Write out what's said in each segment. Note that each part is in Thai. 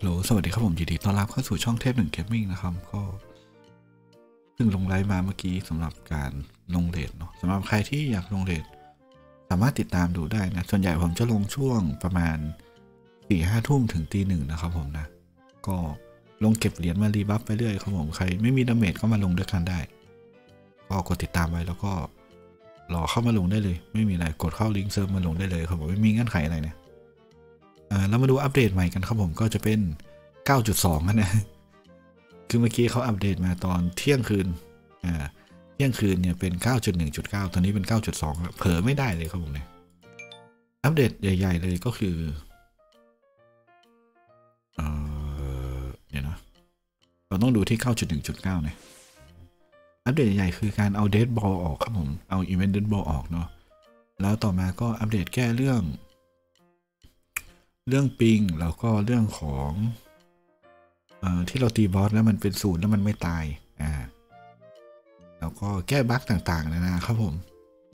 โหลสวัสดีครับผมยินดีต้อนรับเข้าสู่ช่องเทพหนึ่งเกมมิ่งนะครับก็ซึ่งลงไลฟ์มาเมื่อกี้สำหรับการลงเรทเนาะสำหรับใครที่อยากลงเรทสามารถติดตามดูได้นะส่วนใหญ่ผมจะลงช่วงประมาณ 4-5 ทุ่มถึง 1 ทุ่มนะครับผมนะก็ลงเก็บเหรียญมารีบัฟไปเรื่อยครับผมใครไม่มีดาเมจก็มาลงด้วยกันได้ก็กดติดตามไว้แล้วก็รอเข้ามาลงได้เลยไม่มีอะไรกดเข้าลิงก์เซิร์ฟมาลงได้เลยครับผมไม่มีเงื่อนไขอะไรเนี่ยแล้วมาดูอัปเดตใหม่กันครับผมก็จะเป็น 9.2 นะคือเมื่อกี้เขาอัปเดตมาตอนเที่ยงคืนเนี่ยเป็น 9.1.9 ตอนนี้เป็น 9.2 แล้วเผลอไม่ได้เลยครับผมเนี่ยอัปเดตใหญ่ๆเลยก็คือเนี่ยนะเราต้องดูที่ 9.1.9 เนี่ยอัปเดตใหญ่ๆคือการเอาเดดบอลออกครับผมเอาอีเวนต์เดดบอลออกเนาะแล้วต่อมาก็อัปเดตแก้เรื่องปิงแล้วก็เรื่องของที่เราตีบอสแล้วมันเป็นศูนย์แล้วมันไม่ตายแล้วก็แก้บั๊กต่างๆนะครับผม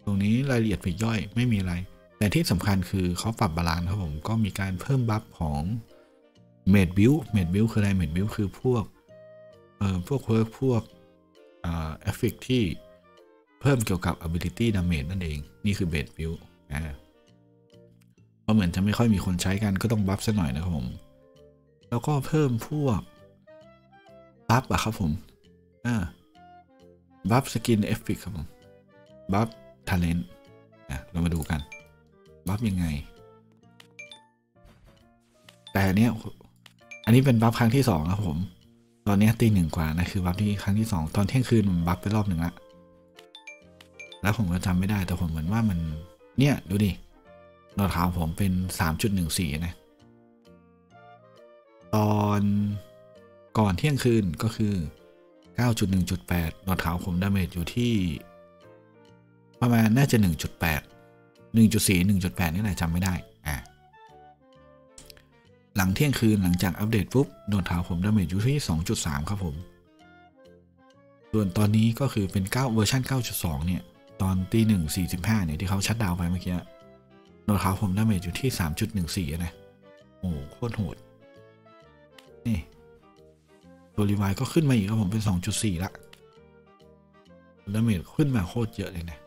ตรงนี้รายละเอียดปลีกย่อยไม่มีอะไรแต่ที่สำคัญคือเขาปรับบาลานซ์ครับผมก็มีการเพิ่มบัฟของเมดบิลคืออะไรเมดบิลคือพวกเวิร์กพวกเอฟเฟกต์ที่เพิ่มเกี่ยวกับ ability damage นั่นเองนี่คือเบสบิลเพราะเหมือนจะไม่ค่อยมีคนใช้กันก็ต้องบัฟซะหน่อยนะครับผมแล้วก็เพิ่มพวกบัฟครับผมบัฟสกินเอฟเฟกต์ครับผมบัฟทาเลนต์เรามาดูกันบัฟยังไงแต่เนี้ยอันนี้เป็นบัฟครั้งที่2ครับผมตอนนี้ตีหนึ่งกว่านะคือบัฟที่ครั้งที่2ตอนเที่ยงคืนผมบัฟไปรอบหนึ่งละแล้วผมก็จำไม่ได้แต่ผมเหมือนว่ามันเนี่ยดูดิหนวดขาวผมเป็น 3.14 นะตอนก่อนเที่ยงคืนก็คือ 9.1.8 หนวดขาวผมดาเมจอยู่ที่ประมาณน่าจะ 1.8 1.4 1.8 นี่แหละจำไม่ได้หลังเที่ยงคืนหลังจากอัปเดตปุ๊บหนวดขาวผมดาเมจอยู่ที่ 2.3 ครับผมส่วนตอนนี้ก็คือเป็น9เวอร์ชัน 9.2 เนี่ยตอนตี 1:45 เนี่ยที่เขาชัตดาวน์ไปเมื่อกี้หนวดขาวผมดาเมจอยู่ที่ 3.14 นะโอ้โคตรโหดนี่ตัวรีไวก็ขึ้นมาอีกครับผมเป็น 2.4 ละดาเมจขึ้นมาโคตรเยอะเลยนะ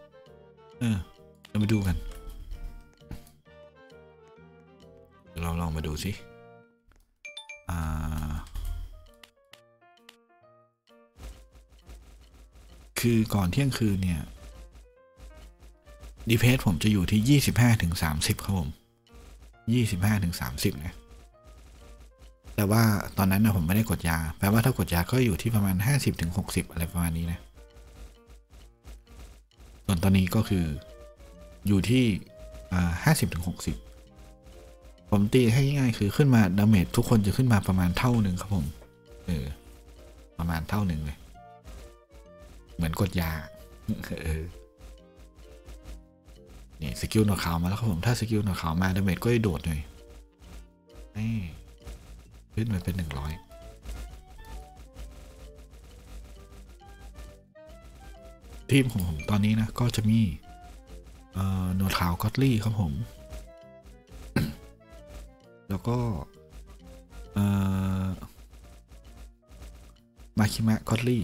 เราไปดูกันเราลองมาดูสิคือก่อนเที่ยงคืนเนี่ยดีเพสผมจะอยู่ที่ 25-30 ครับผม 25-30 นะแต่ว่าตอนนั้นนะผมไม่ได้กดยาแปลว่าถ้ากดยาก็อยู่ที่ประมาณ 50-60 อะไรประมาณนี้นะส่วนตอนนี้ก็คืออยู่ที่ 50-60 ผมตีให้ง่ายๆคือขึ้นมาดาเมจทุกคนจะขึ้นมาประมาณเท่าหนึ่งครับผมประมาณเท่าหนึ่งเลยเหมือนกดยานี่สกิลหนวดขาวมาแล้วครับผมถ้าสกิลหนวดขาวมาดาเมจก็จะโดดเลยนี่ขึ้นมาเป็น100ทีมของผมตอนนี้นะก็จะมีหนวดขาวก็อตลี่ครับผม แล้วก็มาคิมะก็อตลี่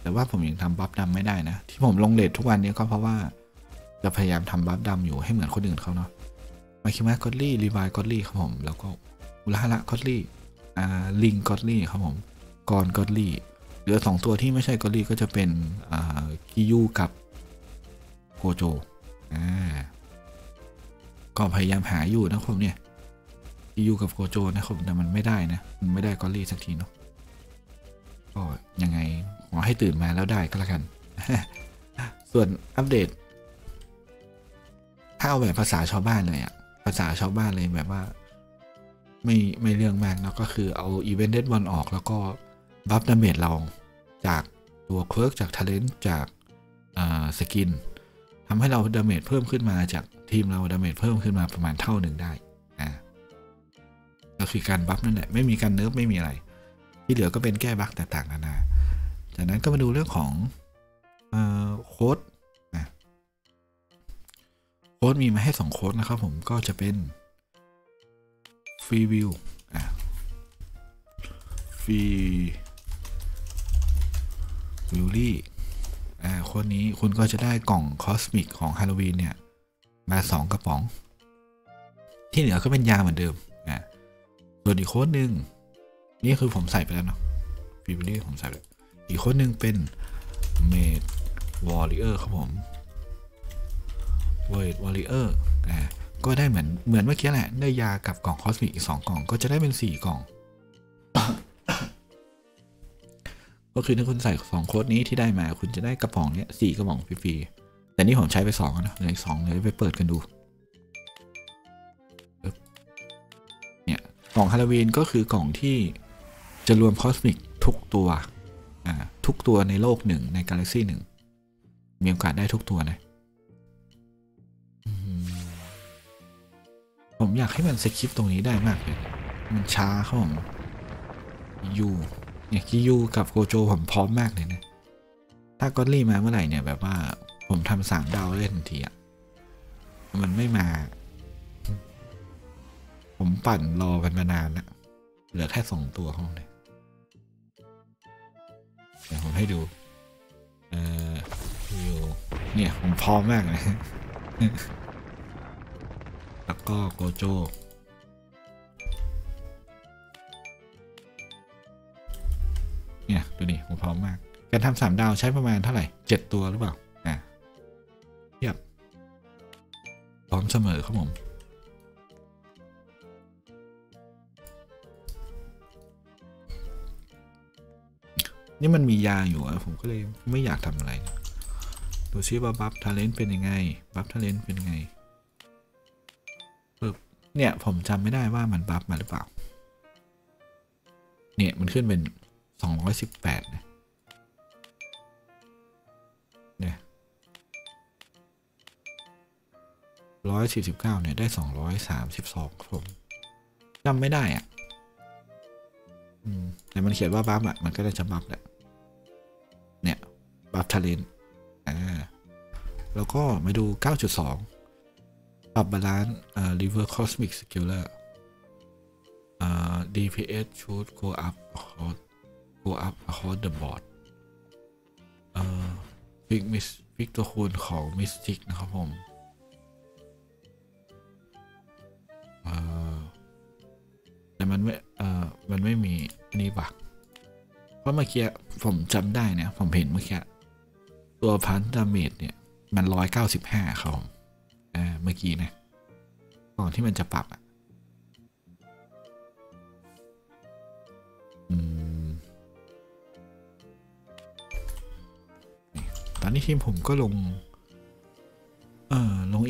แต่ว่าผมยังทำบัฟดำไม่ได้นะที่ผมลงเลททุกวันนี้ก็เพราะว่าจะพยายามทำบัฟดำอยู่ให้เหมือนคนอื่นเขาเนาะมาคิมะก็อตลี่รีไวก็อตลี่ครับผมแล้วก็อุลาละก็อตลี่ลิงก็อตลี่ครับผมกอนก็อตลี่เหลือ2ตัวที่ไม่ใช่ก็อตลี่ก็จะเป็นกิยูกับโกโจก็พยายามหาอยู่นะครับผมเนี่ยกิยูกับโกโจนะครับแต่มันไม่ได้นะมันไม่ได้ก็อตลี่สักทีเนาะก็ยังไงขอให้ตื่นมาแล้วได้ก็แล้วกันส่วนอัปเดตถ้าเอาแบบภาษาชาวบ้านเลยอะภาษาชาวบ้านเลยแบบว่าไม่เรื่องมากนะก็คือเอาอีเวนต์เดดบอลออกแล้วก็บัฟดาเมจเราจากตัวเคิร์กจากทาเลนต์จากสกินทำให้เราดาเมจเพิ่มขึ้นมาจากทีมเราดาเมจเพิ่มขึ้นมาประมาณเท่าหนึ่งได้ก็คือการบัฟนั่นแหละไม่มีการเนิร์ฟไม่มีอะไรที่เหลือก็เป็นแก้บั๊กต่างๆนานาจากนั้นก็มาดูเรื่องของโค้ดมีมาให้2 โค้ดนะครับผมก็จะเป็นFreeWilly FreeWilly คนนี้คุณก็จะได้กล่องคอสมิกของฮาโลวีนเนี่ยมา2กระป๋องที่เหลือก็เป็นยาเหมือนเดิมส่วนอีกโค้ดหนึ่งนี่คือผมใส่ไปแล้วเนาะFreeWillyผมใส่ไปแล้วอีกโค้ดหนึ่งเป็น MageWarrior ครับผม MageWarrior ก็ได้เหมือนเมื่อกี้แหละได้ยากับกล่องคอสมิกอีก2กล่องก็จะได้เป็น4กล่อง ก็คือถ้าคุณใส่2โค้ดนี้ที่ได้มาคุณจะได้กระป๋องเนี้ย4กระป๋องฟรีๆแต่นี่ผมใช้ไป2นะเหลืออีก2เดี๋ยวไปเปิดกันดูเนี่ยกล่องฮาโลวีนก็คือกล่องที่จะรวมคอสมิกทุกตัวในโลกหนึ่งในกาแล็กซี่หนึ่งมีโอกาสได้ทุกตัวนะผมอยากให้มันสคิปตรงนี้ได้มากเลยมันช้าครับผมยูเนี่ยคิยูกับโกโจผมพร้อมมากเลยนะถ้าก็อดลี่มาเมื่อไหร่เนี่ยแบบว่าผมทำ3ดาวได้ทันทีอ่ะมันไม่มาผมปั่นรอมันมานานแล้วเหลือแค่2ตัวห้องเลยเดี๋ยวผมให้ดูเนี่ยผมพร้อมมากเลยแล้วก็โกโจเนี่ยดูนี่ผมพร้อมมากการทำ3ดาวใช้ประมาณเท่าไหร่7ตัวหรือเปล่าเทียบพร้อมเสมอครับผมนี่มันมียาอยู่อะผมก็เลยไม่อยากทำอะไรดูซิว่าบัฟทาเลนต์เป็นยังไงบัฟทาเลนต์เป็นยังไงเนี่ยผมจำไม่ได้ว่ามันบัฟมาหรือเปล่าเนี่ยมันขึ้นเป็น218นะเนี่ย149เนี่ยได้232ผมจำไม่ได้อ่ะแต่มันเขียนว่าบัฟอ่ะมันก็ได้จะบัฟแหละเนี่ยบัฟทาเลนต์แล้วก็มาดู 9.2 ปรับบาลานซ์River Cosmic Scaler DPS should go up across the board pick ตัวคูณของ Mystic นะครับผมแต่มันไม่มีอันนี้บักเพราะเมื่อกี้ผมจำได้เนี่ยผมเห็นเมื่อกี้ตัวพันดาเมจเนี่ยมัน195ครับเมื่อกี้นะก่อนที่มันจะปรับตอนนี้ทีมผมก็ลง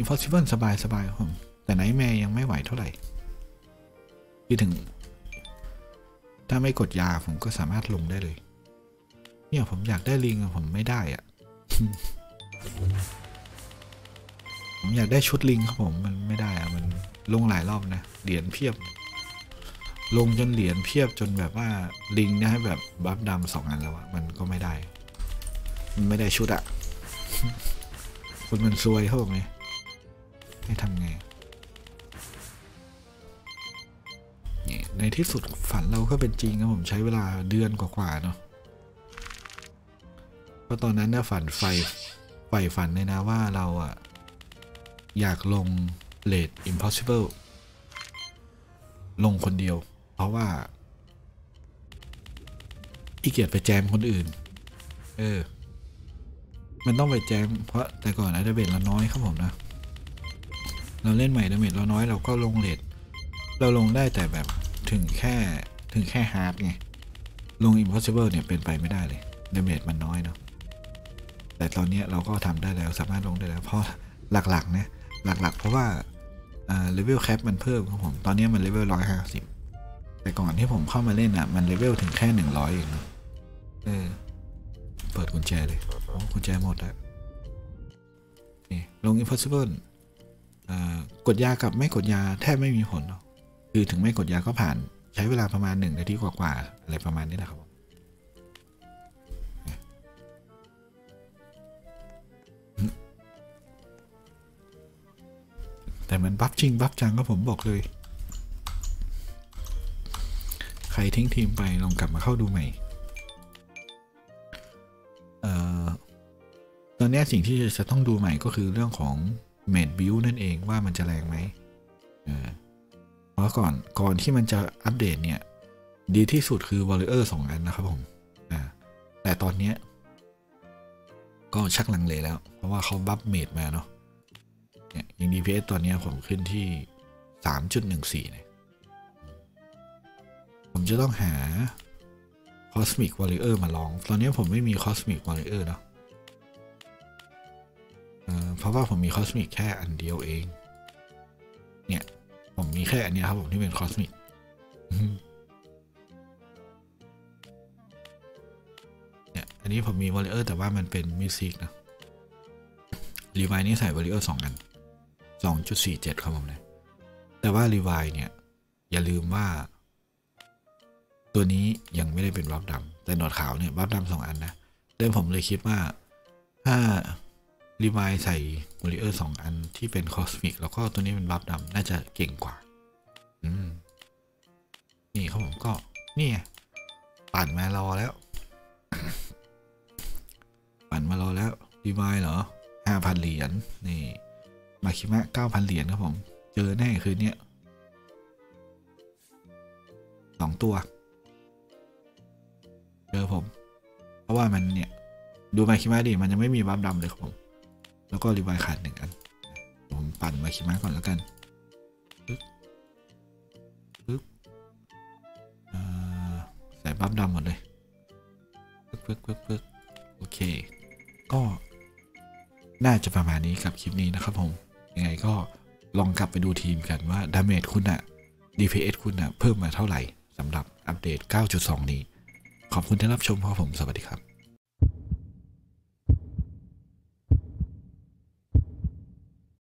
Impossible สบายๆผมแต่ไหนแม่ยังไม่ไหวเท่าไหร่ที่ถึงถ้าไม่กดยาผมก็สามารถลงได้เลยเนี่ยผมอยากได้ลิงผมไม่ได้อ่ะ ผมอยากได้ชุดลิงครับผมมันไม่ได้อ่ะมันลงหลายรอบนะเหรียญเพียบลงจนเหรียญเพียบจนแบบว่าลิงนะแบบบัฟดำ2อันแล้วอ่ะมันก็ไม่ได้มันไม่ได้ชุดอ่ะ คนมันซวยเขาบอกไงให้ทำไงในที่สุดฝันเราก็เป็นจริงครับผมใช้เวลาเดือนกว่าๆเนาะเพราะตอนนั้นเนี่ยฝันฝันเลยนะว่าเราอะอยากลงเรท Impossible ลงคนเดียวเพราะว่าขี้เกียจไปแจมคนอื่นมันต้องไปแจมเพราะแต่ก่อนดาเมจเราน้อยครับผมนะเราเล่นใหม่ดาเมจเราน้อยเราก็ลงเรทเราลงได้แต่แบบถึงแค่ฮาร์ดไงลง Impossible เนี่ยเป็นไปไม่ได้เลยดาเมจมันน้อยเนาะแต่ตอนนี้เราก็ทำได้แล้วสามารถลงได้แล้วเพราะหลักๆเพราะว่าเลเวลแคปมันเพิ่มครับผมตอนนี้มันเลเวล150แต่ก่อนที่ผมเข้ามาเล่นอ่ะมันเลเวลถึงแค่100เองเนาะเปิดกุญแจเลยกุญแจหมดแล้วนี่ลง Impossibleกดยากับไม่กดยาแทบไม่มีผลคือถึงไม่กดยาก็ผ่านใช้เวลาประมาณ1นาทีกว่าๆอะไรประมาณนี้นะครับแต่มันบัฟจริงบัฟจังก็ผมบอกเลย ใครทิ้งทีมไปลองกลับมาเข้าดูใหม่ตอนนี้สิ่งที่จะต้องดูใหม่ก็คือเรื่องของเมดบิลนั่นเองว่ามันจะแรงไหมเพราะก่อนที่มันจะอัปเดตเนี่ยดีที่สุดคือ Warrior 2 อันนะครับผมแต่ตอนนี้ก็ชักลังเลแล้วเพราะว่าเขาบัฟเมดมาเนาะอย่าง DPS ตอนนี้ผมขึ้นที่ 3.14 เนี่ยผมจะต้องหา Cosmic Warrior มาลองตอนนี้ผมไม่มี Cosmic Warrior เนาะเพราะว่าผมมี Cosmic แค่อันเดียวเองเนี่ยผมมีแค่อันนี้ครับผมที่เป็น Cosmic เนี่ยอันนี้ผมมี Warrior แต่ว่ามันเป็น Mystic นะรีไวนี่ใส่ Warrior 2 อัน 2.47 ครับผมนะแต่ว่ารีไวเนี่ยอย่าลืมว่าตัวนี้ยังไม่ได้เป็นบัฟดำแต่หนวดขาวเนี่ยบัฟดำ2 อันนะเดิมผมเลยคิดว่าถ้ารีไวใส่ Warrior 2 อันที่เป็น Cosmic แล้วก็ตัวนี้เป็นบัฟดำน่าจะเก่งกว่านี่ครับผมก็นี่ปั่นมารอแล้ว ปั่นมารอแล้วรีไวเหรอ 5,000 เหรียญนี่มาคิมะ 9,000 เหรียญครับผมเจอแน่คืนเนี้ย2 ตัวเจอผมเพราะว่ามันเนี่ยดูมาคิมะดิมันยังไม่มีบัฟดำเลยครับผมแล้วก็รีไวขาด1 อันผมปั่นมาคิมะก่อนแล้วกันปึ๊บใส่บัฟดำหมดเลยปึ๊บโอเคก็น่าจะประมาณนี้กับคลิปนี้นะครับผมยังไงก็ลองกลับไปดูทีมกันว่าดาเมจคุณอะ DPS คุณอะเพิ่มมาเท่าไหร่สำหรับอัปเดต 9.2 นี้ขอบคุณที่รับชมครับผมสวัสดีครับ